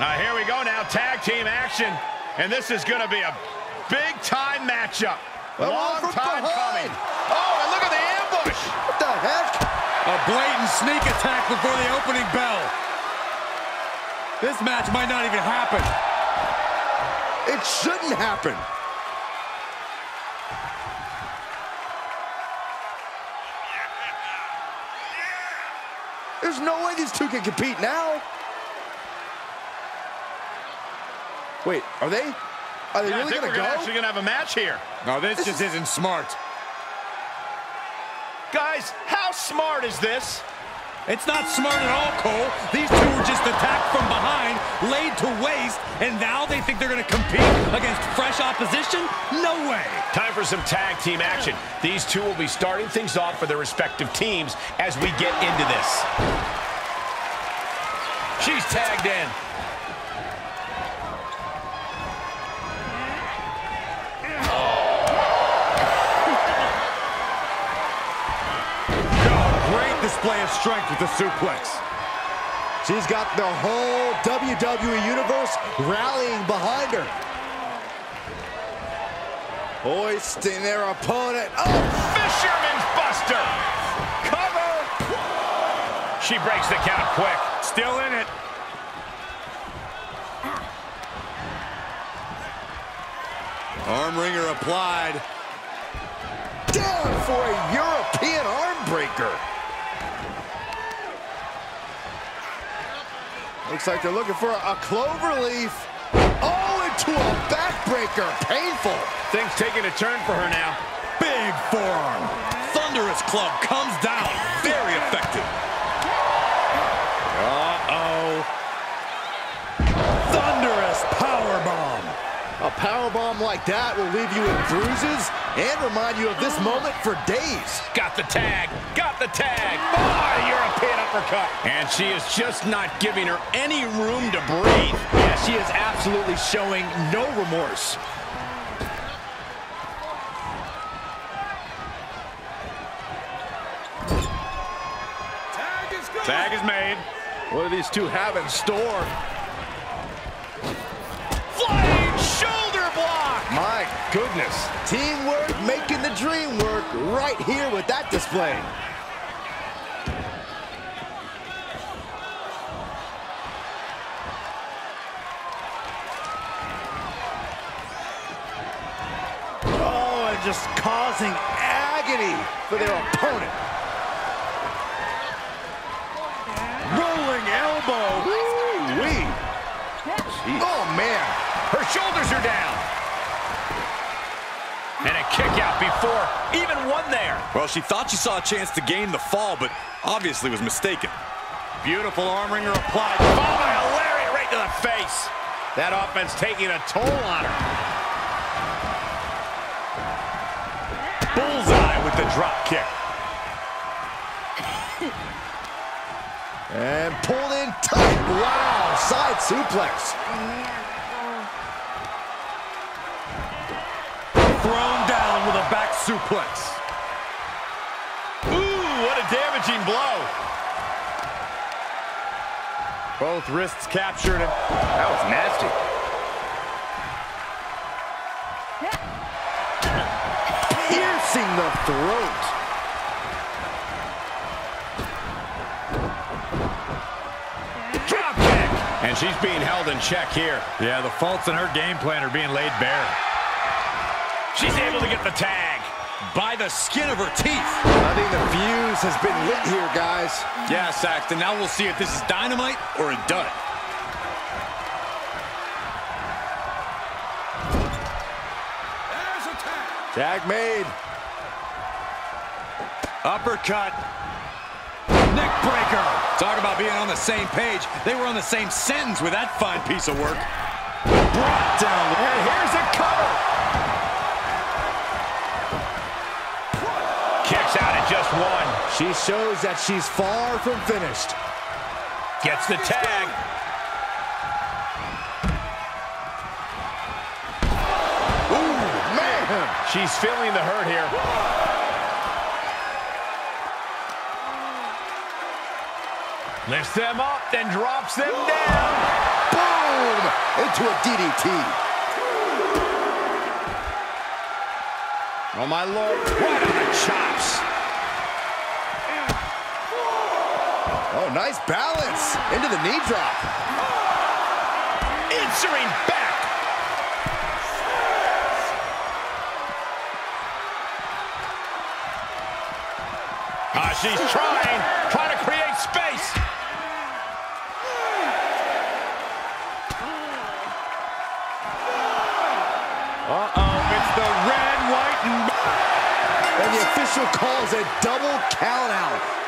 Now here we go now, tag team action. And this is going to be a big-time matchup. Long time coming. Oh, and look at the ambush. What the heck? A blatant sneak attack before the opening bell. This match might not even happen. It shouldn't happen. There's no way these two can compete now. Wait, are they? Are they really going to go? Actually going to have a match here. No, this just isn't smart. Guys, how smart is this? It's not smart at all, Cole. These two were just attacked from behind, laid to waste, and now they think they're going to compete against fresh opposition? No way. Time for some tag team action. These two will be starting things off for their respective teams as we get into this. She's tagged in. Display of strength with the suplex. She's got the whole WWE Universe rallying behind her. Hoisting their opponent. Oh, Fisherman's Buster. Cover. She breaks the count quick. Still in it. Arm wringer applied. Down for a European arm breaker. Looks like they're looking for a cloverleaf. Oh, into a backbreaker. Painful. Things taking a turn for her now. Big forearm. Thunderous club comes down. Very effective. Uh-oh. Thunderous powerbomb. A powerbomb like that will leave you with bruises and remind you of this moment for days. Got the tag. Got the tag. Oh, European uppercut. And she is just not giving her any room to breathe. Yeah, she is absolutely showing no remorse. Tag is made. What do these two have in store? Flying shoulder block. My goodness. Teamwork making the dream work right here with that display. Just causing agony for their opponent. Rolling elbow. Woo-wee. Oh, man. Her shoulders are down. And a kick out before even one there. Well, she thought she saw a chance to gain the fall, but obviously was mistaken. Beautiful arm wringer applied. Followed by a lariat right to the face. That offense taking a toll on her. Bullseye with the drop kick. And pulled in tight. Wow, side suplex. Thrown down with a back suplex. Ooh, what a damaging blow. Both wrists captured him. That was nasty. Piercing the throat. Drop kick. And she's being held in check here. Yeah, the faults in her game plan are being laid bare. She's able to get the tag. By the skin of her teeth. I think the fuse has been lit here, guys. Yeah, Saxton, now we'll see if this is dynamite or a dud. Tag made. Uppercut. Neck breaker. Talk about being on the same page. They were on the same sentence with that fine piece of work. Brought down. And here's a cover. Kicks out at just one. She shows that she's far from finished. Gets the tag. She's feeling the hurt here. Whoa. Lifts them up, then drops them down. Boom! into a DDT. Oh, my Lord. Right on the chops. Oh, nice balance. Into the knee drop. Answering back. She's trying to create space. It's the red, white, and... the official calls a double count out.